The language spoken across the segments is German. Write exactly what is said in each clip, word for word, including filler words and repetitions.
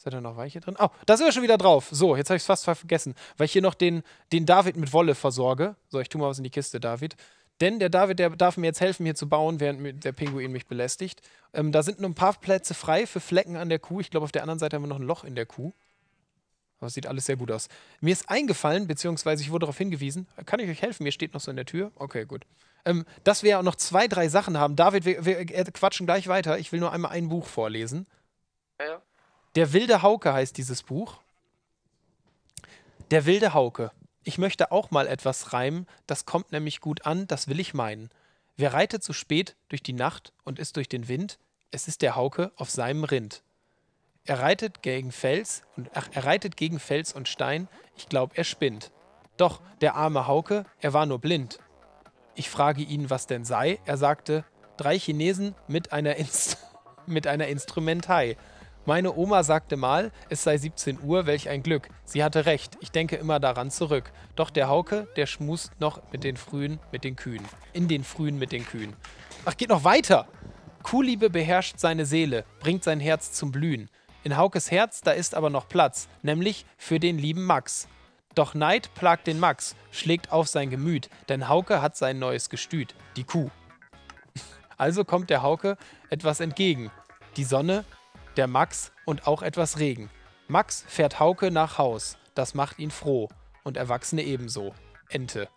Ist da noch Weiche drin? Oh, da sind wir schon wieder drauf. So, jetzt habe ich es fast vergessen, weil ich hier noch den, den David mit Wolle versorge. So, ich tue mal was in die Kiste, David. Denn der David, der darf mir jetzt helfen, hier zu bauen, während der Pinguin mich belästigt. Ähm, da sind nur ein paar Plätze frei für Flecken an der Kuh. Ich glaube, auf der anderen Seite haben wir noch ein Loch in der Kuh. Aber es sieht alles sehr gut aus. Mir ist eingefallen, beziehungsweise ich wurde darauf hingewiesen. Kann ich euch helfen? Mir steht noch so in der Tür. Okay, gut. Ähm, dass wir auch noch zwei, drei Sachen haben. David, wir, wir quatschen gleich weiter. Ich will nur einmal ein Buch vorlesen. Ja, ja. Der wilde Hauke heißt dieses Buch. Der wilde Hauke. Ich möchte auch mal etwas reimen, das kommt nämlich gut an, das will ich meinen. Wer reitet so spät durch die Nacht und ist durch den Wind, es ist der Hauke auf seinem Rind. Er reitet gegen Fels und, ach, er reitet gegen Fels und Stein, ich glaub, er spinnt. Doch, der arme Hauke, er war nur blind. Ich frage ihn, was denn sei, er sagte, drei Chinesen mit einer, Inst mit einer Instrumentei. Meine Oma sagte mal, es sei siebzehn Uhr, welch ein Glück. Sie hatte recht, ich denke immer daran zurück. Doch der Hauke, der schmust noch mit den Frühen, mit den Kühen. In den Frühen mit den Kühen. Ach, geht noch weiter! Kuhliebe beherrscht seine Seele, bringt sein Herz zum Blühen. In Haukes Herz, da ist aber noch Platz, nämlich für den lieben Max. Doch Neid plagt den Max, schlägt auf sein Gemüt, denn Hauke hat sein neues Gestüt, die Kuh. Also kommt der Hauke etwas entgegen. Die Sonne, der Max und auch etwas Regen. Max fährt Hauke nach Haus. Das macht ihn froh. Und Erwachsene ebenso. Ente.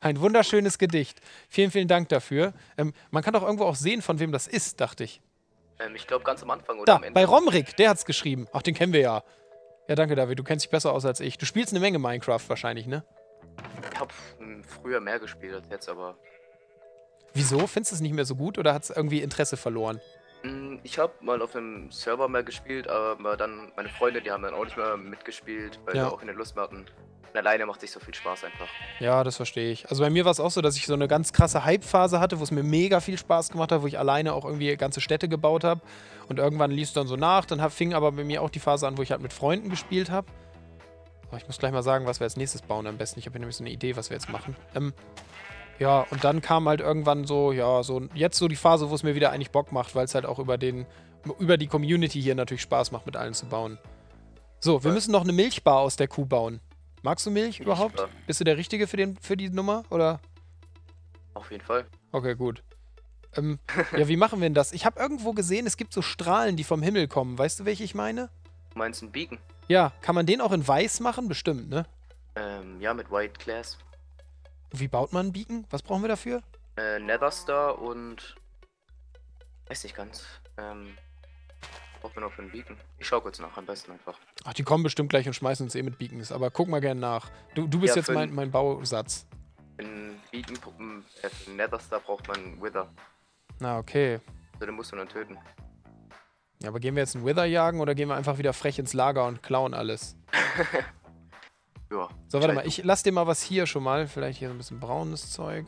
Ein wunderschönes Gedicht. Vielen, vielen Dank dafür. Ähm, man kann doch irgendwo auch sehen, von wem das ist, dachte ich. Ähm, ich glaube, ganz am Anfang oder da, am Ende. Bei Romrik, der hat's geschrieben. Ach, den kennen wir ja. Ja, danke, David. Du kennst dich besser aus als ich. Du spielst eine Menge Minecraft wahrscheinlich, ne? Ich hab früher mehr gespielt als jetzt, aber... Wieso? Findest du es nicht mehr so gut oder hat's irgendwie Interesse verloren? Ich habe mal auf einem Server mehr gespielt, aber dann meine Freunde, die haben dann auch nicht mehr mitgespielt, weil ja. wir auch keine Lust mehr hatten. Und alleine macht sich so viel Spaß einfach. Ja, das verstehe ich. Also bei mir war es auch so, dass ich so eine ganz krasse Hype-Phase hatte, wo es mir mega viel Spaß gemacht hat, wo ich alleine auch irgendwie ganze Städte gebaut habe. Und irgendwann ließ es dann so nach, dann hab, fing aber bei mir auch die Phase an, wo ich halt mit Freunden gespielt habe. Oh, ich muss gleich mal sagen, was wir als nächstes bauen am besten. Ich habe hier nämlich so eine Idee, was wir jetzt machen. Ähm... Ja, und dann kam halt irgendwann so, ja, so jetzt so die Phase, wo es mir wieder eigentlich Bock macht, weil es halt auch über den, über die Community hier natürlich Spaß macht, mit allen zu bauen. So, wir ja. müssen noch eine Milchbar aus der Kuh bauen. Magst du Milch überhaupt? Milchbar. Bist du der Richtige für, den, für die Nummer, oder? Auf jeden Fall. Okay, gut. Ähm, ja, wie machen wir denn das? Ich habe irgendwo gesehen, es gibt so Strahlen, die vom Himmel kommen. Weißt du, welche ich meine? Du meinst einen Beacon? Ja, kann man den auch in weiß machen? Bestimmt, ne? Ähm, ja, mit White Glass. Wie baut man einen Beacon? Was brauchen wir dafür? Äh, Netherstar und... Weiß nicht ganz. Ähm... Braucht man noch für einen Beacon? Ich schau kurz nach, am besten einfach. Ach, die kommen bestimmt gleich und schmeißen uns eh mit Beacons, aber guck mal gerne nach. Du, du bist ja, jetzt mein, mein Bausatz. Für einen Beacon, äh, für einen Netherstar braucht man einen Wither. Na, okay. Also, den musst du dann töten. Ja, aber gehen wir jetzt einen Wither jagen oder gehen wir einfach wieder frech ins Lager und klauen alles? Ja, so, warte mal, ich lass dir mal was hier schon mal. Vielleicht hier so ein bisschen braunes Zeug.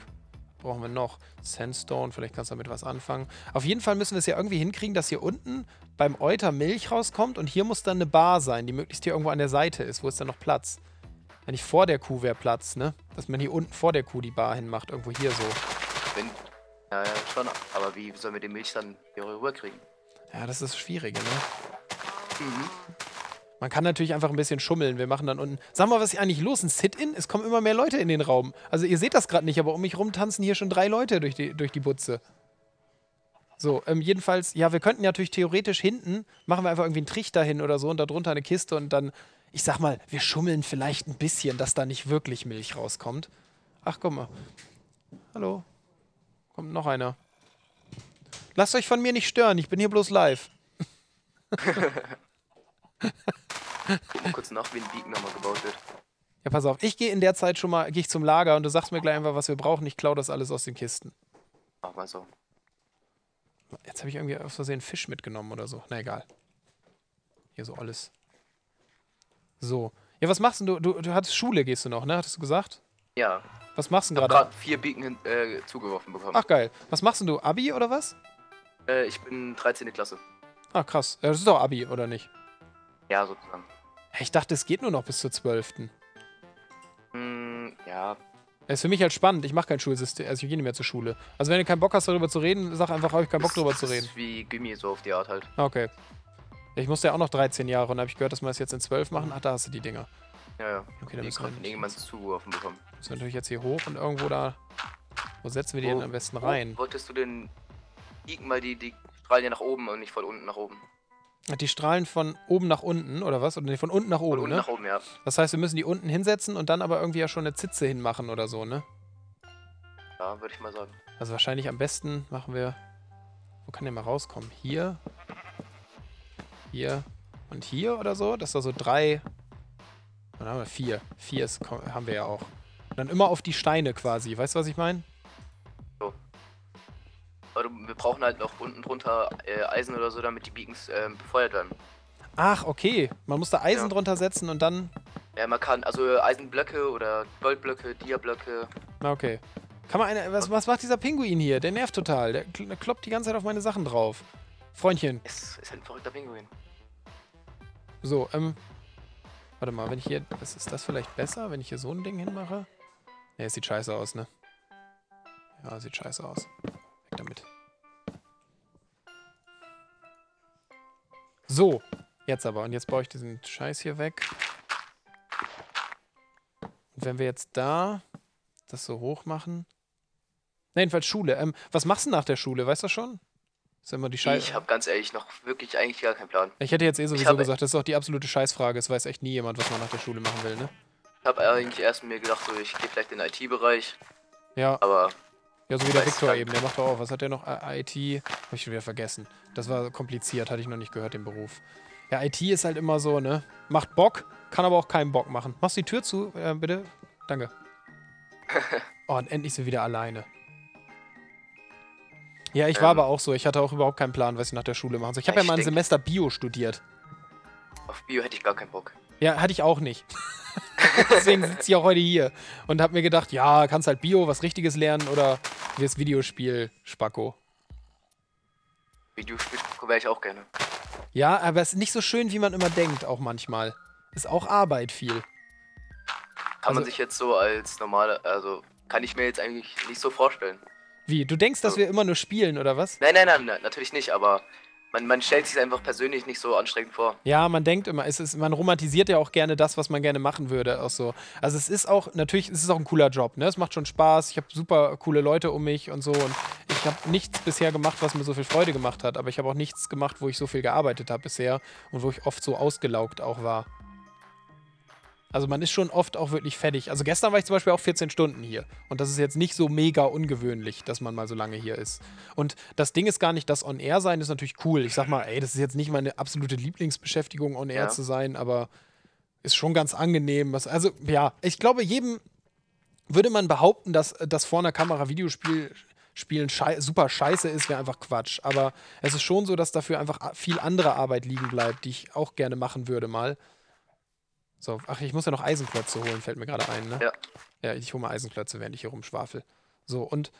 Brauchen wir noch Sandstone, vielleicht kannst du damit was anfangen. Auf jeden Fall müssen wir es ja irgendwie hinkriegen, dass hier unten beim Euter Milch rauskommt und hier muss dann eine Bar sein, die möglichst hier irgendwo an der Seite ist. Wo ist dann noch Platz? Wenn ich vor der Kuh wäre Platz, ne? Dass man hier unten vor der Kuh die Bar hinmacht, irgendwo hier so. Bin, ja, ja, schon, aber wie sollen wir die Milch dann hier rüberkriegen? Ja, das ist das Schwierige, ne? Mhm. Man kann natürlich einfach ein bisschen schummeln. Wir machen dann unten... Sag mal, was ist eigentlich los? Ein Sit-In? Es kommen immer mehr Leute in den Raum. Also ihr seht das gerade nicht, aber um mich rum tanzen hier schon drei Leute durch die, durch die Butze. So, ähm, jedenfalls... Ja, wir könnten natürlich theoretisch hinten... Machen wir einfach irgendwie einen Trichter hin oder so und darunter eine Kiste und dann... Ich sag mal, wir schummeln vielleicht ein bisschen, dass da nicht wirklich Milch rauskommt. Ach, guck mal. Hallo. Kommt noch einer. Lasst euch von mir nicht stören. Ich bin hier bloß live. Guck mal kurz nach, wie ein Beacon nochmal gebaut wird. Ja, pass auf. Ich gehe in der Zeit schon mal geh ich zum Lager und du sagst mir gleich einfach, was wir brauchen. Ich klaue das alles aus den Kisten. Mach mal so. Jetzt habe ich irgendwie aus Versehen Fisch mitgenommen oder so. Na, egal. Hier so alles. So. Ja, was machst denn du? Du, du hattest Schule, gehst du noch, ne? Hattest du gesagt? Ja. Was machst du denn gerade? Ich habe gerade vier Beacon äh, zugeworfen bekommen. Ach, geil. Was machst denn du? Abi oder was? Äh, ich bin dreizehnte Klasse. Ah, krass. Das ist doch Abi, oder nicht? Ja, sozusagen. Ich dachte, es geht nur noch bis zur zwölften Mm, ja. Das ist für mich halt spannend. Ich mache kein Schulsystem. Also ich gehe nicht mehr zur Schule. Also wenn du keinen Bock hast, darüber zu reden, sag einfach, habe ich keinen Bock, darüber zu reden. Das ist wie Gimmi, so auf die Art halt. Okay. Ich musste ja auch noch dreizehn Jahre und habe ich gehört, dass wir das jetzt in zwölf machen. Ach, da hast du die Dinger. Ja, ja. Okay, dann müssen wir irgendwann zugeworfen bekommen. Müssen wir natürlich jetzt hier hoch und irgendwo da. Wo setzen wir die denn am besten rein? Wolltest du den Iken, weil die, die strahlen ja nach oben und nicht von unten nach oben. Die strahlen von oben nach unten, oder was? Oder von unten nach oben, ne? Von unten nach oben, ja. Das heißt, wir müssen die unten hinsetzen und dann aber irgendwie ja schon eine Zitze hinmachen oder so, ne? Ja, würde ich mal sagen. Also wahrscheinlich am besten machen wir... Wo kann der mal rauskommen? Hier. Hier. Und hier oder so? Das ist da so drei... Dann haben wir vier. Vier ist, haben wir ja auch. Und dann immer auf die Steine quasi. Weißt du, was ich meine? So. Aber wir brauchen halt noch unten drunter äh, Eisen oder so, damit die Beacons äh, befeuert werden. Ach, okay. Man muss da Eisen ja. drunter setzen und dann... Ja, man kann. Also Eisenblöcke oder Goldblöcke, Diablöcke. Na, okay. Kann man eine, was, was macht dieser Pinguin hier? Der nervt total. Der kloppt die ganze Zeit auf meine Sachen drauf. Freundchen. Es ist ein verrückter Pinguin. So, ähm... Warte mal, wenn ich hier... Was ist das vielleicht besser, wenn ich hier so ein Ding hinmache? Ne, es sieht scheiße aus, ne? Ja, sieht scheiße aus. Weg damit. So, jetzt aber. Und jetzt baue ich diesen Scheiß hier weg. Und wenn wir jetzt da das so hoch machen... Ne, jedenfalls Schule. Ähm, was machst du nach der Schule? Weißt du schon? Ist immer die Scheiße. Ich habe ganz ehrlich noch wirklich eigentlich gar keinen Plan. Ich hätte jetzt eh sowieso gesagt, das ist doch die absolute Scheißfrage. Es weiß echt nie jemand, was man nach der Schule machen will, ne? Ich habe eigentlich erst mir gedacht, so, ich gehe vielleicht in den I T-Bereich. Ja. Aber. Ja, so wie der Viktor eben. Der macht doch auch. Was hat der noch? I T. Habe ich schon wieder vergessen. Das war kompliziert. Hatte ich noch nicht gehört, den Beruf. Ja, I T ist halt immer so, ne? Macht Bock, kann aber auch keinen Bock machen. Machst die Tür zu, äh, bitte? Danke. Oh, und endlich sind wir wieder alleine. Ja, ich war ähm, aber auch so. Ich hatte auch überhaupt keinen Plan, was ich nach der Schule machen soll. Ich habe ja mal ein Semester Bio studiert. Auf Bio hätte ich gar keinen Bock. Ja, hatte ich auch nicht. Deswegen sitze ich auch heute hier und habe mir gedacht, ja, kannst halt Bio was Richtiges lernen oder wirst Videospiel Spacko. Videospiel Spacko wäre ich auch gerne. Ja, aber es ist nicht so schön, wie man immer denkt, auch manchmal. Ist auch Arbeit viel. Kann also, man sich jetzt so als normale, also kann ich mir jetzt eigentlich nicht so vorstellen. Wie? Du denkst, dass wir immer nur spielen, oder was? Nein, nein, nein, natürlich nicht, aber man, man stellt sich einfach persönlich nicht so anstrengend vor. Ja, man denkt immer, es ist, man romantisiert ja auch gerne das, was man gerne machen würde, auch so. Also es ist auch, natürlich, es ist auch ein cooler Job, ne? Es macht schon Spaß, ich habe super coole Leute um mich und so und ich habe nichts bisher gemacht, was mir so viel Freude gemacht hat, aber ich habe auch nichts gemacht, wo ich so viel gearbeitet habe bisher und wo ich oft so ausgelaugt auch war. Also man ist schon oft auch wirklich fertig. Also gestern war ich zum Beispiel auch vierzehn Stunden hier. Und das ist jetzt nicht so mega ungewöhnlich, dass man mal so lange hier ist. Und das Ding ist gar nicht, das On-Air-Sein ist natürlich cool. Ich sag mal, ey, das ist jetzt nicht meine absolute Lieblingsbeschäftigung, On-Air ja. zu sein, aber ist schon ganz angenehm. Was, also ja, ich glaube, jedem würde man behaupten, dass, dass vor einer Kamera Videospiel... Spielen schei- super scheiße ist, wäre einfach Quatsch. Aber es ist schon so, dass dafür einfach viel andere Arbeit liegen bleibt, die ich auch gerne machen würde mal. So, ach, ich muss ja noch Eisenklötze holen, fällt mir gerade ein, ne? Ja. Ja, ich hole mal Eisenklötze, während ich hier rumschwafel. So, und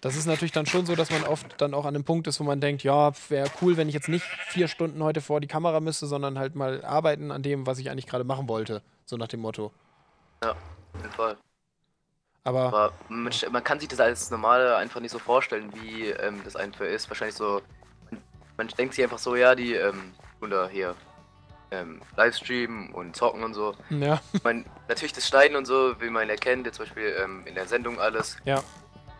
das ist natürlich dann schon so, dass man oft dann auch an einem Punkt ist, wo man denkt, ja, wäre cool, wenn ich jetzt nicht vier Stunden heute vor die Kamera müsste, sondern halt mal arbeiten an dem, was ich eigentlich gerade machen wollte. So nach dem Motto. Ja, auf jeden Fall. Aber, Aber man, man kann sich das als Normale einfach nicht so vorstellen, wie ähm, das einfach ist. Wahrscheinlich so, man, man denkt sich einfach so, ja, die, ähm, oder hier. Ähm, Livestreamen und zocken und so. Ja. Man, natürlich das Schneiden und so, wie man erkennt, jetzt zum Beispiel ähm, in der Sendung alles. Ja.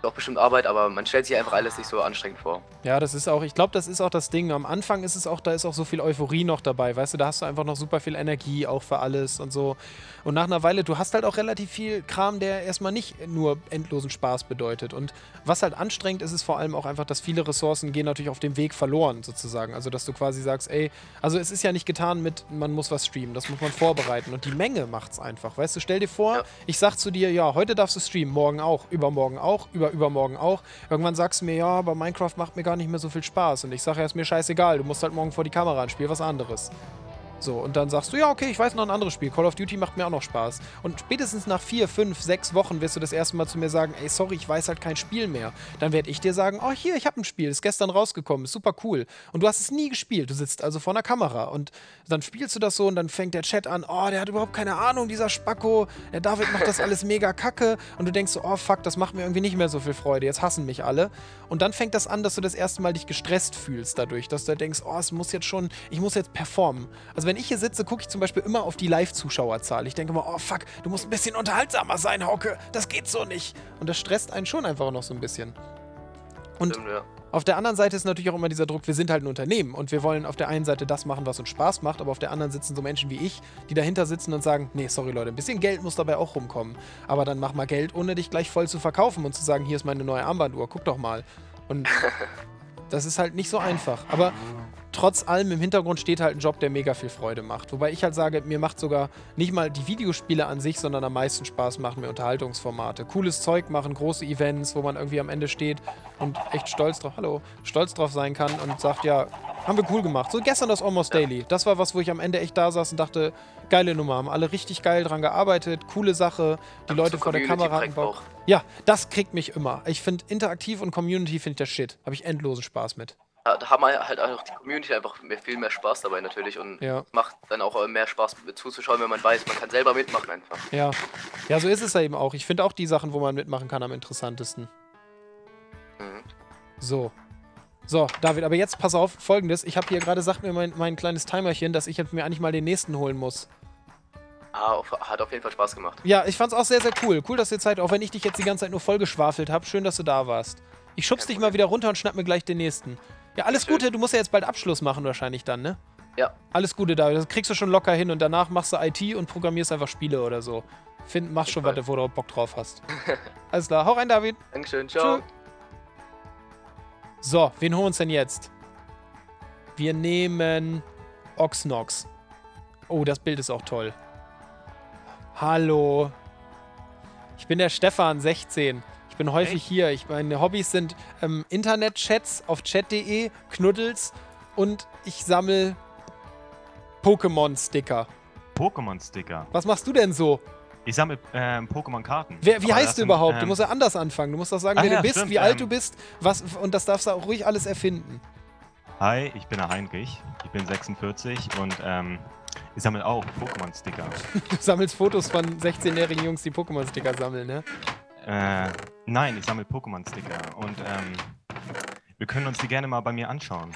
Doch bestimmt Arbeit, aber man stellt sich einfach alles nicht so anstrengend vor. Ja, das ist auch, ich glaube, das ist auch das Ding. Am Anfang ist es auch, da ist auch so viel Euphorie noch dabei, weißt du, da hast du einfach noch super viel Energie auch für alles und so. Und nach einer Weile, du hast halt auch relativ viel Kram, der erstmal nicht nur endlosen Spaß bedeutet. Und was halt anstrengend ist, ist vor allem auch einfach, dass viele Ressourcen gehen natürlich auf dem Weg verloren, sozusagen. Also, dass du quasi sagst, ey, also es ist ja nicht getan mit, man muss was streamen, das muss man vorbereiten. Und die Menge macht's einfach, weißt du, stell dir vor, ja. ich sag zu dir, ja, heute darfst du streamen, morgen auch, übermorgen auch, über übermorgen auch. Irgendwann sagst du mir, ja, aber Minecraft macht mir gar nicht mehr so viel Spaß. Und ich sage, ja, ist mir scheißegal, du musst halt morgen vor die Kamera und spiel was anderes. So, und dann sagst du, ja, okay, ich weiß noch ein anderes Spiel. Call of Duty macht mir auch noch Spaß. Und spätestens nach vier, fünf, sechs Wochen wirst du das erste Mal zu mir sagen, ey, sorry, ich weiß halt kein Spiel mehr. Dann werde ich dir sagen, oh, hier, ich habe ein Spiel, ist gestern rausgekommen, ist super cool. Und du hast es nie gespielt, du sitzt also vor einer Kamera. Und dann spielst du das so und dann fängt der Chat an, oh, der hat überhaupt keine Ahnung, dieser Spacko, der David macht das alles mega kacke. Und du denkst so, oh, fuck, das macht mir irgendwie nicht mehr so viel Freude, jetzt hassen mich alle. Und dann fängt das an, dass du das erste Mal dich gestresst fühlst dadurch, dass du denkst, oh, es muss jetzt schon, ich muss jetzt performen. Also wenn ich hier sitze, gucke ich zum Beispiel immer auf die Live-Zuschauerzahl. Ich denke immer, oh fuck, du musst ein bisschen unterhaltsamer sein, Hauke. Das geht so nicht. Und das stresst einen schon einfach noch so ein bisschen. Und stimmt, ja. Auf der anderen Seite ist natürlich auch immer dieser Druck, wir sind halt ein Unternehmen und wir wollen auf der einen Seite das machen, was uns Spaß macht, aber auf der anderen sitzen so Menschen wie ich, die dahinter sitzen und sagen, nee, sorry Leute, ein bisschen Geld muss dabei auch rumkommen. Aber dann mach mal Geld, ohne dich gleich voll zu verkaufen und zu sagen, hier ist meine neue Armbanduhr, guck doch mal. Und das ist halt nicht so einfach. Aber trotz allem im Hintergrund steht halt ein Job, der mega viel Freude macht. Wobei ich halt sage, mir macht sogar nicht mal die Videospiele an sich, sondern am meisten Spaß machen mir Unterhaltungsformate. Cooles Zeug machen, große Events, wo man irgendwie am Ende steht und echt stolz drauf, hallo, stolz drauf sein kann und sagt, ja, haben wir cool gemacht. So gestern das Almost Daily. Das war was, wo ich am Ende echt da saß und dachte, geile Nummer, haben alle richtig geil dran gearbeitet, coole Sache, die Leute vor der Kamera hatten Bock. Ja, das kriegt mich immer. Ich finde interaktiv und Community finde ich der Shit. Habe ich endlosen Spaß mit. Da haben halt auch die Community einfach mehr, viel mehr Spaß dabei natürlich und ja, macht dann auch mehr Spaß zuzuschauen, wenn man weiß, man kann selber mitmachen einfach. Ja, ja, so ist es ja eben auch. Ich finde auch die Sachen, wo man mitmachen kann, am interessantesten. Mhm. So. So, David, aber jetzt pass auf, Folgendes. Ich habe hier gerade, sagt mir mein, mein kleines Timerchen, dass ich jetzt mir eigentlich mal den nächsten holen muss. Ah, auf, hat auf jeden Fall Spaß gemacht. Ja, ich fand's auch sehr, sehr cool. Cool, dass du Zeit, auch wenn ich dich jetzt die ganze Zeit nur vollgeschwafelt habe. Schön, dass du da warst. Ich schub's dich mal wieder runter und schnapp mir gleich den nächsten. Ja, alles Gute, du musst ja jetzt bald Abschluss machen wahrscheinlich dann, ne? Ja. Alles Gute, David, das kriegst du schon locker hin und danach machst du I T und programmierst einfach Spiele oder so. Find, mach schon was, wo du Bock drauf hast. Alles klar, hau rein, David. Dankeschön, ciao. Tschüss. So, wen holen wir uns denn jetzt? Wir nehmen Oxnox. Oh, das Bild ist auch toll. Hallo. Ich bin der Stefan, sechzehn. Ich bin häufig hier. Ich, meine Hobbys sind ähm, Internet-Chats auf chat punkt de, Knuddels und ich sammle Pokémon-Sticker. Pokémon-Sticker? Was machst du denn so? Ich sammle ähm, Pokémon-Karten. Wie heißt du überhaupt? Ähm, du musst ja anders anfangen. Du musst doch sagen, wer ja, du bist, stimmt, wie alt ähm, du bist was, und das darfst du auch ruhig alles erfinden. Hi, ich bin der Heinrich. Ich bin sechsundvierzig und ähm, ich sammle auch Pokémon-Sticker. Du sammelst Fotos von sechzehnjährigen Jungs, die Pokémon-Sticker sammeln, ne? Äh, nein, ich sammle Pokémon-Sticker und ähm, wir können uns die gerne mal bei mir anschauen.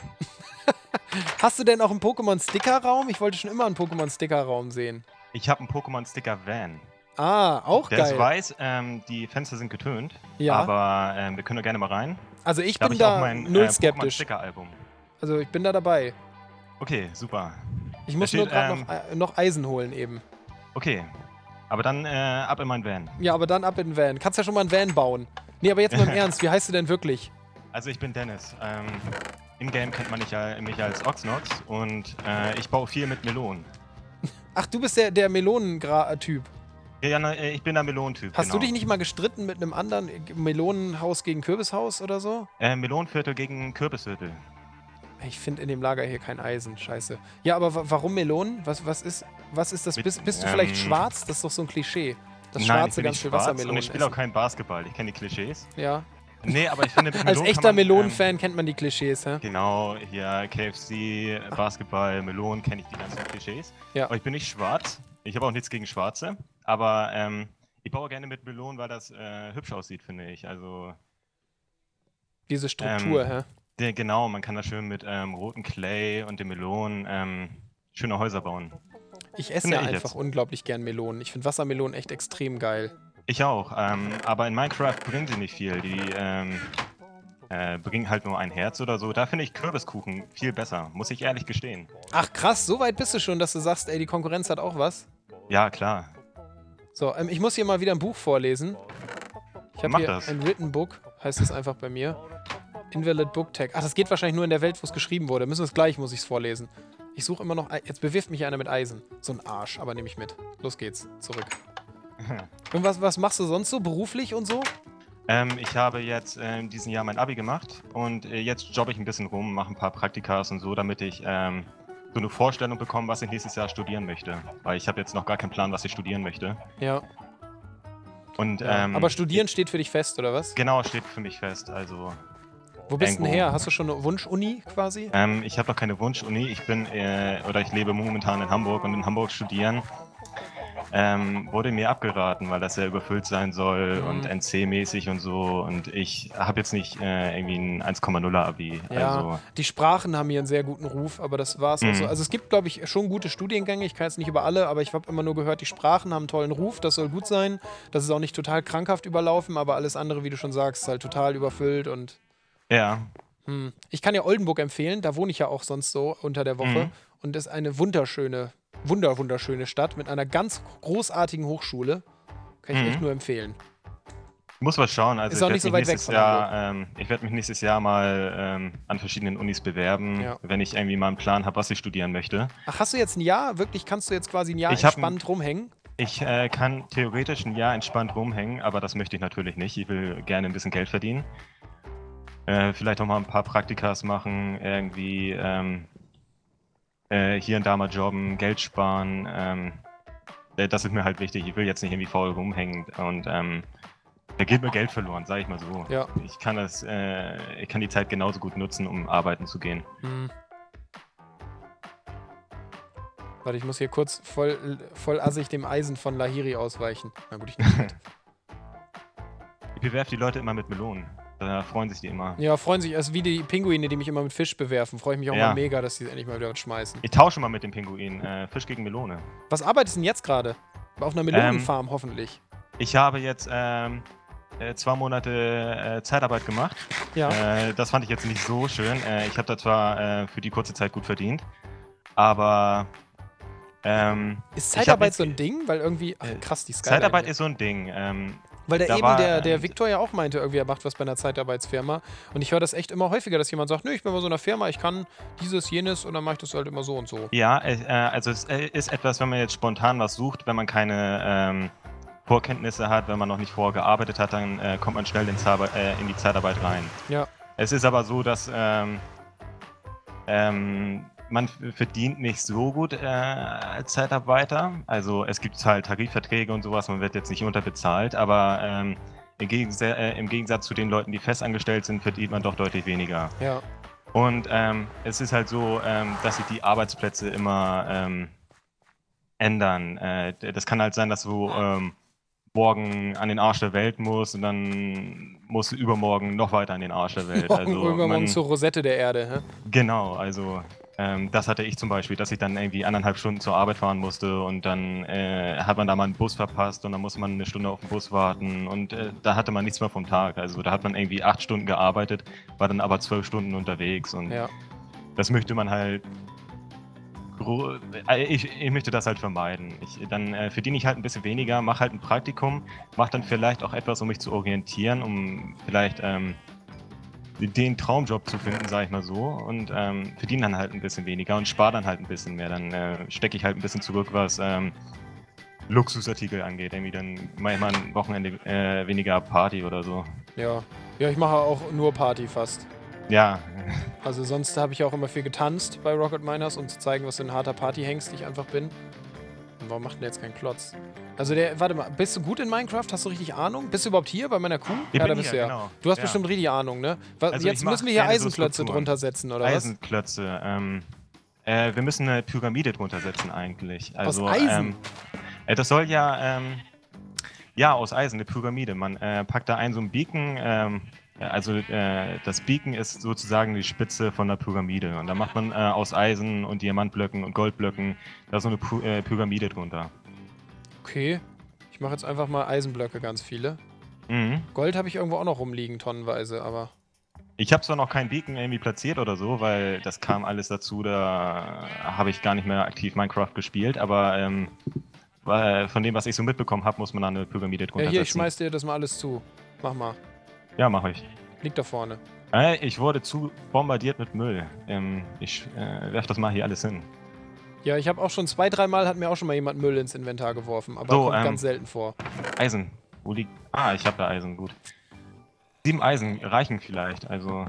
Hast du denn auch einen Pokémon-Sticker-Raum? Ich wollte schon immer einen Pokémon-Sticker-Raum sehen. Ich habe einen Pokémon-Sticker-Van. Ah, auch der geil. Der ist weiß, ähm, die Fenster sind getönt, ja, aber ähm, wir können da gerne mal rein. Also ich da bin da ich auch mein, null äh, skeptisch. Pokémon-Sticker-Album. Also ich bin da dabei. Okay, super. Ich muss da nur gerade ähm, noch, noch Eisen holen eben. Okay. Aber dann äh, ab in mein Van. Ja, aber dann ab in den Van. Kannst ja schon mal einen Van bauen. Nee, aber jetzt mal im Ernst, wie heißt du denn wirklich? Also ich bin Dennis. Ähm, im Game kennt man mich als Oxnox und äh, ich baue viel mit Melonen. Ach, du bist der, der Melonen-Typ. Ja, ja, ich bin der Melonentyp. Hast genau. du dich nicht mal gestritten mit einem anderen Melonenhaus gegen Kürbishaus oder so? Äh, Melonenviertel gegen Kürbisviertel. Ich finde in dem Lager hier kein Eisen, scheiße. Ja, aber warum Melonen? Was, was, ist, was ist das? Bist, bist du vielleicht ähm, schwarz? Das ist doch so ein Klischee. Das schwarze ganz viel Wassermelonen. Und ich spiele auch kein Basketball, ich kenne die Klischees. Ja. Nee, aber ich finde, als echter Melonenfan ähm, kennt man die Klischees, hä? Genau, hier K F C, ach, Basketball, Melonen, kenne ich die ganzen Klischees. Ja. Aber ich bin nicht schwarz. Ich habe auch nichts gegen Schwarze. Aber ähm, ich baue gerne mit Melonen, weil das äh, hübsch aussieht, finde ich. Also diese Struktur, ähm, hä? Der, genau, man kann da schön mit ähm, rotem Clay und den Melonen ähm, schöne Häuser bauen. Ich esse ja einfach jetzt unglaublich gern Melonen. Ich finde Wassermelonen echt extrem geil. Ich auch, ähm, aber in Minecraft bringen sie nicht viel. Die ähm, äh, bringen halt nur ein Herz oder so. Da finde ich Kürbiskuchen viel besser, muss ich ehrlich gestehen. Ach krass, so weit bist du schon, dass du sagst, ey, die Konkurrenz hat auch was? Ja, klar. So, ähm, ich muss hier mal wieder ein Buch vorlesen. Ich habe hier das. ein Written Book, heißt es einfach bei mir. Invalid Book Tag. Ach, das geht wahrscheinlich nur in der Welt, wo es geschrieben wurde. Müssen wir es gleich, muss ich es vorlesen. Ich suche immer noch... E Jetzt bewirft mich einer mit Eisen. So ein Arsch, aber nehme ich mit. Los geht's. Zurück. Und was, was machst du sonst so beruflich und so? Ähm, ich habe jetzt ähm, diesen Jahr mein Abi gemacht und äh, jetzt jobbe ich ein bisschen rum, mache ein paar Praktikas und so, damit ich ähm, so eine Vorstellung bekommen, was ich nächstes Jahr studieren möchte. Weil ich habe jetzt noch gar keinen Plan, was ich studieren möchte. Ja. Und, ja. Ähm, aber studieren steht für dich fest, oder was? Genau, steht für mich fest, also... Wo bist du denn her? Hast du schon eine Wunsch-Uni quasi? Ähm, ich habe noch keine Wunsch-Uni. Ich bin, äh, oder ich lebe momentan in Hamburg und in Hamburg studieren ähm, wurde mir abgeraten, weil das ja überfüllt sein soll mhm. und N C-mäßig und so. Und ich habe jetzt nicht äh, irgendwie ein eins Komma null Abi. Ja, also die Sprachen haben hier einen sehr guten Ruf, aber das war's mhm. auch so. Also es gibt, glaube ich, schon gute Studiengänge. Ich kann jetzt nicht über alle, aber ich habe immer nur gehört, die Sprachen haben einen tollen Ruf. Das soll gut sein. Das ist auch nicht total krankhaft überlaufen, aber alles andere, wie du schon sagst, ist halt total überfüllt und... Ja. Hm. Ich kann ja Oldenburg empfehlen, da wohne ich ja auch sonst so unter der Woche. Mhm. Und das ist eine wunderschöne, wunder, wunderschöne Stadt mit einer ganz großartigen Hochschule. Kann ich mhm. echt nur empfehlen. Muss was schauen. Also ist auch nicht so weit weg von Jahr, ähm, ich werde mich nächstes Jahr mal ähm, an verschiedenen Unis bewerben, ja. wenn ich irgendwie mal einen Plan habe, was ich studieren möchte. Ach, hast du jetzt ein Jahr? Wirklich, kannst du jetzt quasi ein Jahr ich entspannt rumhängen? Ich äh, kann theoretisch ein Jahr entspannt rumhängen, aber das möchte ich natürlich nicht. Ich will gerne ein bisschen Geld verdienen. Äh, vielleicht auch mal ein paar Praktikas machen, irgendwie ähm, äh, hier und da mal jobben, Geld sparen. Ähm, äh, das ist mir halt wichtig. Ich will jetzt nicht irgendwie faul rumhängen und ähm, da geht mir Geld verloren, sage ich mal so. Ja. Ich kann das, äh, ich kann die Zeit genauso gut nutzen, um arbeiten zu gehen. Mhm. Warte, ich muss hier kurz voll, voll assig dem Eisen von Lahiri ausweichen. Na gut, ich nehme mit. Ich bewerfe die Leute immer mit Melonen. Da freuen sich die immer. Ja, freuen sich. Also wie die Pinguine, die mich immer mit Fisch bewerfen. Freue ich mich auch ja. mal mega, dass die endlich mal wieder was schmeißen. Ich tausche mal mit dem Pinguin. Äh, Fisch gegen Melone. Was arbeitest du denn jetzt gerade? Auf einer Melonenfarm ähm, hoffentlich. Ich habe jetzt ähm, zwei Monate äh, Zeitarbeit gemacht. Ja. Äh, das fand ich jetzt nicht so schön. Äh, ich habe da zwar äh, für die kurze Zeit gut verdient, aber... Ähm, ist Zeitarbeit so ein Ding? Weil irgendwie... Ach, krass, die Skyline. Zeitarbeit hier. Ist so ein Ding. Ähm, Weil da eben war, der, der Viktor ja auch meinte, irgendwie er macht was bei einer Zeitarbeitsfirma. Und ich höre das echt immer häufiger, dass jemand sagt, nö, ich bin bei so einer Firma, ich kann dieses, jenes und dann mache ich das halt immer so und so. Ja, äh, also es ist etwas, wenn man jetzt spontan was sucht, wenn man keine ähm, Vorkenntnisse hat, wenn man noch nicht vorgearbeitet hat, dann äh, kommt man schnell in, äh, in die Zeitarbeit rein. Ja. Es ist aber so, dass ähm, ähm, man verdient nicht so gut äh, als Zeitarbeiter, also es gibt halt Tarifverträge und sowas, man wird jetzt nicht unterbezahlt, aber ähm, im, Gegens äh, im Gegensatz zu den Leuten, die festangestellt sind, verdient man doch deutlich weniger. Ja. Und ähm, es ist halt so, ähm, dass sich die Arbeitsplätze immer ähm, ändern. Äh, das kann halt sein, dass du ähm, morgen an den Arsch der Welt musst und dann musst du übermorgen noch weiter an den Arsch der Welt. Morgen, also, übermorgen man, zur Rosette der Erde. Hä? Genau, also... Ähm, das hatte ich zum Beispiel, dass ich dann irgendwie anderthalb Stunden zur Arbeit fahren musste und dann äh, hat man da mal einen Bus verpasst und dann musste man eine Stunde auf den Bus warten und äh, da hatte man nichts mehr vom Tag. Also da hat man irgendwie acht Stunden gearbeitet, war dann aber zwölf Stunden unterwegs und ja. das möchte man halt, ich, ich möchte das halt vermeiden. Ich, dann äh, verdiene ich halt ein bisschen weniger, mache halt ein Praktikum, mache dann vielleicht auch etwas, um mich zu orientieren, um vielleicht... Ähm, den Traumjob zu finden, sag ich mal so, und ähm, verdiene dann halt ein bisschen weniger und spare dann halt ein bisschen mehr. Dann äh, stecke ich halt ein bisschen zurück, was ähm, Luxusartikel angeht. Irgendwie dann manchmal ein Wochenende äh, weniger Party oder so. Ja, ja, ich mache auch nur Party fast. Ja. Also sonst habe ich auch immer viel getanzt bei Rocketminers, um zu zeigen, was für ein harter Partyhengst ich einfach bin. Und warum macht denn der jetzt keinen Klotz? Also der, warte mal, bist du gut in Minecraft? Hast du richtig Ahnung? Bist du überhaupt hier bei meiner Kuh? Ich ja, da bist hier, du ja. Genau. Du hast ja. bestimmt richtig Ahnung, ne? Was, also jetzt müssen wir hier Eisenklötze so drunter setzen, oder Eisenklötze, was? Eisenklötze, ähm, äh, wir müssen eine Pyramide drunter setzen eigentlich. Also, aus Eisen? Ähm, äh, das soll ja, ähm, ja, aus Eisen, eine Pyramide. Man äh, packt da ein so ein Beacon, ähm, also äh, das Beacon ist sozusagen die Spitze von der Pyramide. Und da macht man äh, aus Eisen und Diamantblöcken und Goldblöcken da so eine Pu äh, Pyramide drunter. Okay, ich mache jetzt einfach mal Eisenblöcke, ganz viele. Mhm. Gold habe ich irgendwo auch noch rumliegen, tonnenweise, aber... Ich habe zwar noch keinen Beacon irgendwie platziert oder so, weil das kam alles dazu, da habe ich gar nicht mehr aktiv Minecraft gespielt, aber ähm, von dem, was ich so mitbekommen habe, muss man da eine Pyramide drunter setzen. Ja, hier, setzen. Ich schmeiß dir das mal alles zu. Mach mal. Ja, mach ich. Liegt da vorne. Äh, ich wurde zu bombardiert mit Müll. Ähm, ich äh, werf das mal hier alles hin. Ja, ich habe auch schon zwei, dreimal hat mir auch schon mal jemand Müll ins Inventar geworfen, aber so, kommt ähm, ganz selten vor. Eisen. Wo liegt... Ah, ich habe da Eisen, gut. Sieben Eisen reichen vielleicht, also...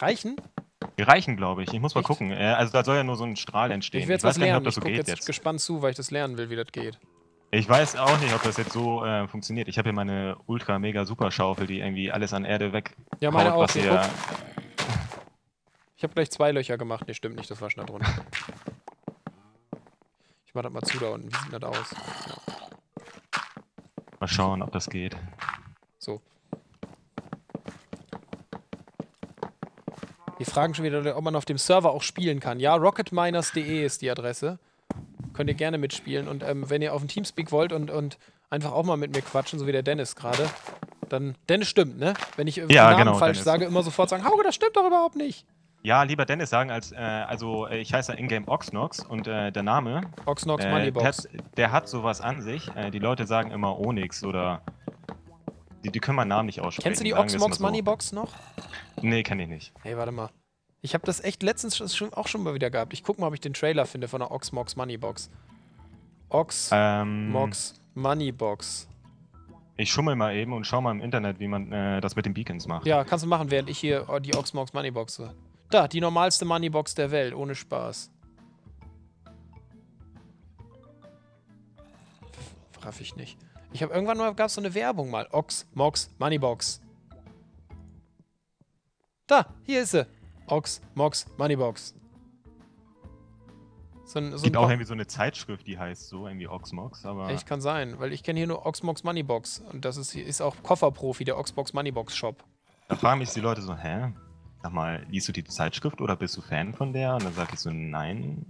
Reichen? Die reichen, glaube ich. Ich muss mal Echt? gucken. Also da soll ja nur so ein Strahl entstehen. Ich werde jetzt lernen. Nicht, ob das ich so gucke jetzt, jetzt gespannt zu, weil ich das lernen will, wie das geht. Ich weiß auch nicht, ob das jetzt so äh, funktioniert. Ich habe hier meine Ultra-Mega-Super-Schaufel, die irgendwie alles an Erde weg. Ja, meine auch. Ich, ja... ich habe gleich zwei Löcher gemacht. Nee, stimmt nicht. Das war schon da drunter. Ich mach das mal zu da unten. Wie sieht das aus? Mal schauen, ob das geht. So. Die fragen schon wieder, ob man auf dem Server auch spielen kann. Ja, rocketminers punkt de ist die Adresse. Könnt ihr gerne mitspielen. Und ähm, wenn ihr auf den Teamspeak wollt und, und einfach auch mal mit mir quatschen, so wie der Dennis gerade, dann... Dennis stimmt, ne? Wenn ich irgendwie ja, Namen genau, falsch Dennis. sage, immer sofort sagen, Hauke, das stimmt doch überhaupt nicht. Ja, lieber Dennis sagen, als äh, also ich heiße in-game Oxnox und äh, der Name... Oxnox äh, Moneybox. Der, der hat sowas an sich. Äh, die Leute sagen immer Onyx oder... Die, die können meinen Namen nicht aussprechen. Kennst du die Oxmox so. Moneybox noch? Nee, kann ich nicht. Hey, warte mal. Ich habe das echt letztens schon, auch schon mal wieder gehabt. Ich guck mal, ob ich den Trailer finde von der Oxmox Moneybox. Oxmox ähm, Moneybox. Ich schummel mal eben und schau mal im Internet, wie man äh, das mit den Beacons macht. Ja, kannst du machen, während ich hier die Oxmox Moneybox... Da, die normalste Moneybox der Welt, ohne Spaß. Raff ich nicht. Ich habe irgendwann mal, gab es so eine Werbung mal. Oxmox Moneybox. Da, hier ist sie. Oxmox Moneybox. So ein, so es gibt auch irgendwie so eine Zeitschrift, die heißt so, irgendwie Oxmox, aber... Echt, kann sein, weil ich kenne hier nur Oxmox Moneybox. Und das ist, ist auch Kofferprofi, der Oxmox Moneybox Shop. Da fragen mich die Leute so, hä? Sag mal, liest du die Zeitschrift oder bist du Fan von der? Und dann sag ich so, nein...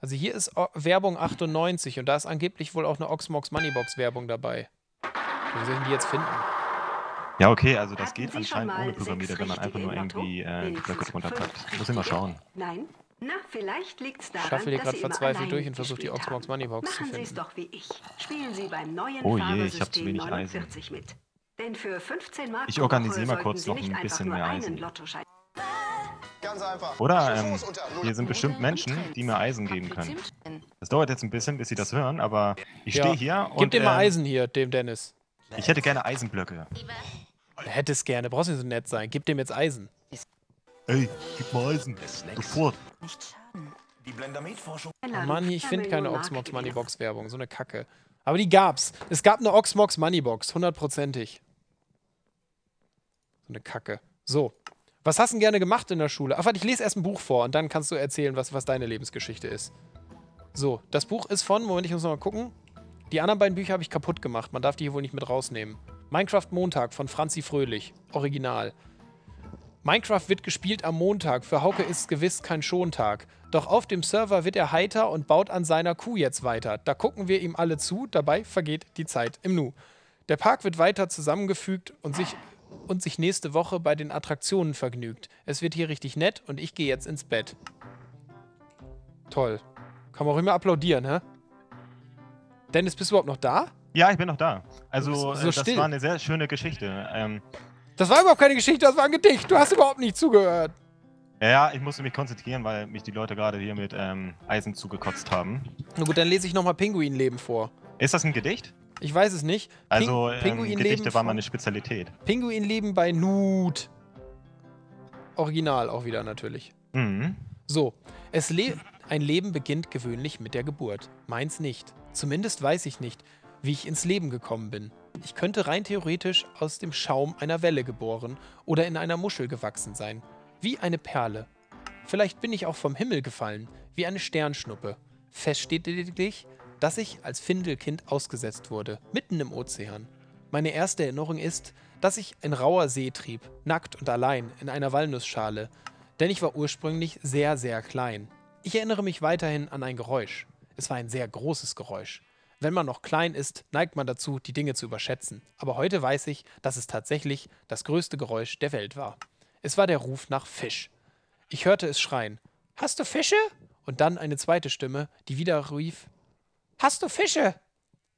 Also hier ist o Werbung achtundneunzig und da ist angeblich wohl auch eine Oxmox Moneybox Werbung dabei. Wie soll ich die jetzt finden? Ja, okay, also das geht anscheinend ohne Programmierer, wenn man einfach nur irgendwie äh, die Blöcke runterpackt. Muss immer schauen. Nein? Na, vielleicht liegt's daran, ich staffel hier gerade verzweifelt durch und versuche die Oxmox Moneybox zu finden. Machen Sie's doch wie ich. Spielen Sie beim neuen oh je, ich hab zu wenig Eisen. Mit. Denn für fünfzehn Mark ich organisiere mal kurz noch ein bisschen mehr Eisen. Ganz einfach. Oder ähm, hier sind bestimmt Menschen, die mir Eisen geben können. Das dauert jetzt ein bisschen, bis sie das hören, aber ich stehe ja. hier und... Gib dir mal ähm, Eisen hier, dem Dennis. Ich hätte gerne Eisenblöcke. Du hättest gerne, brauchst nicht so nett sein. Gib dem jetzt Eisen. Ey, gib mal Eisen. Sofort. Oh Mann, ich finde keine Oxmox Moneybox Werbung. So eine Kacke. Aber die gab's. Es gab eine Oxmox Moneybox, hundertprozentig. So eine Kacke. So. Was hast du denn gerne gemacht in der Schule? Ach, warte, ich lese erst ein Buch vor und dann kannst du erzählen, was, was deine Lebensgeschichte ist. So, das Buch ist von, Moment, ich muss noch mal gucken. Die anderen beiden Bücher habe ich kaputt gemacht. Man darf die hier wohl nicht mit rausnehmen. Minecraft Montag von Franzi Fröhlich. Original. Minecraft wird gespielt am Montag. Für Hauke ist gewiss kein Schontag. Doch auf dem Server wird er heiter und baut an seiner Kuh jetzt weiter. Da gucken wir ihm alle zu. Dabei vergeht die Zeit im Nu. Der Park wird weiter zusammengefügt und sich... und sich nächste Woche bei den Attraktionen vergnügt. Es wird hier richtig nett und ich gehe jetzt ins Bett. Toll. Kann man auch immer applaudieren, hä? Dennis, bist du überhaupt noch da? Ja, ich bin noch da. Also, so das still. war eine sehr schöne Geschichte. Ähm, das war überhaupt keine Geschichte, das war ein Gedicht. Du hast überhaupt nicht zugehört. Ja, ich musste mich konzentrieren, weil mich die Leute gerade hier mit ähm, Eisen zugekotzt haben. Na gut, dann lese ich nochmal Pinguinleben vor. Ist das ein Gedicht? Ich weiß es nicht. Ping also, ähm, Gedichte war meine Spezialität. Pinguinleben bei Nut. Original auch wieder natürlich. Mhm. So, es le ein Leben beginnt gewöhnlich mit der Geburt. Meins nicht. Zumindest weiß ich nicht, wie ich ins Leben gekommen bin. Ich könnte rein theoretisch aus dem Schaum einer Welle geboren oder in einer Muschel gewachsen sein. Wie eine Perle. Vielleicht bin ich auch vom Himmel gefallen, wie eine Sternschnuppe. Fest steht lediglich, dass ich als Findelkind ausgesetzt wurde, mitten im Ozean. Meine erste Erinnerung ist, dass ich in rauer See trieb, nackt und allein, in einer Walnussschale, denn ich war ursprünglich sehr, sehr klein. Ich erinnere mich weiterhin an ein Geräusch. Es war ein sehr großes Geräusch. Wenn man noch klein ist, neigt man dazu, die Dinge zu überschätzen. Aber heute weiß ich, dass es tatsächlich das größte Geräusch der Welt war. Es war der Ruf nach Fisch. Ich hörte es schreien, »Hast du Fische?« und dann eine zweite Stimme, die wieder rief, »Hast du Fische?«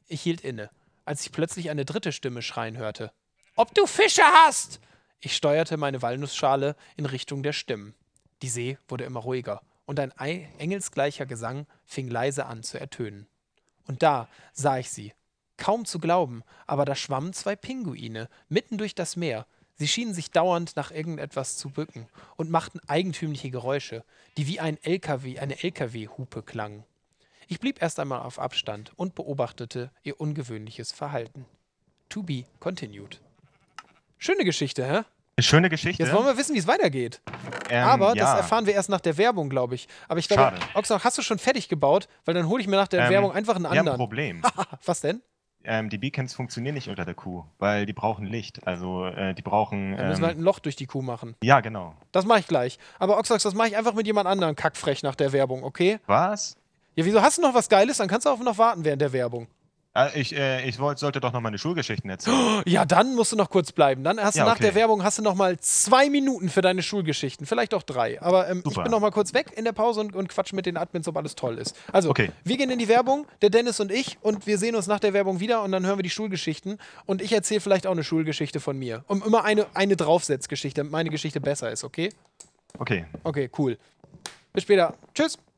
Ich hielt inne, als ich plötzlich eine dritte Stimme schreien hörte. »Ob du Fische hast!« Ich steuerte meine Walnussschale in Richtung der Stimmen. Die See wurde immer ruhiger und ein engelsgleicher Gesang fing leise an zu ertönen. Und da sah ich sie. Kaum zu glauben, aber da schwammen zwei Pinguine mitten durch das Meer. Sie schienen sich dauernd nach irgendetwas zu bücken und machten eigentümliche Geräusche, die wie ein L K W, eine L K W-Hupe klangen. Ich blieb erst einmal auf Abstand und beobachtete ihr ungewöhnliches Verhalten. To be continued. Schöne Geschichte, hä? Eine schöne Geschichte. Jetzt wollen wir wissen, wie es weitergeht. Ähm, Aber ja. das erfahren wir erst nach der Werbung, glaube ich. Aber ich glaube, Oxnard, hast du schon fertig gebaut? Weil dann hole ich mir nach der ähm, Werbung einfach einen anderen. Ja, Problem. Was denn? Ähm, die Beacons funktionieren nicht unter der Kuh, weil die brauchen Licht. Also, äh, die brauchen... Ähm, Dann müssen wir halt ein Loch durch die Kuh machen. Ja, genau. Das mache ich gleich. Aber Oxox, das mache ich einfach mit jemand anderem kackfrech nach der Werbung, okay? Was? Ja, wieso hast du noch was Geiles? Dann kannst du auch noch warten während der Werbung. Ich, äh, ich wollt, sollte doch noch meine Schulgeschichten erzählen. Ja, dann musst du noch kurz bleiben. Dann hast ja, du nach okay. der Werbung hast du noch mal zwei Minuten für deine Schulgeschichten. Vielleicht auch drei. Aber ähm, ich bin noch mal kurz weg in der Pause und, und quatsch mit den Admins, ob alles toll ist. Also, okay. wir gehen in die Werbung, der Dennis und ich. Und wir sehen uns nach der Werbung wieder und dann hören wir die Schulgeschichten. Und ich erzähle vielleicht auch eine Schulgeschichte von mir. Um immer eine, eine Draufsetzgeschichte, damit meine Geschichte besser ist, okay? Okay. Okay, cool. Bis später. Tschüss.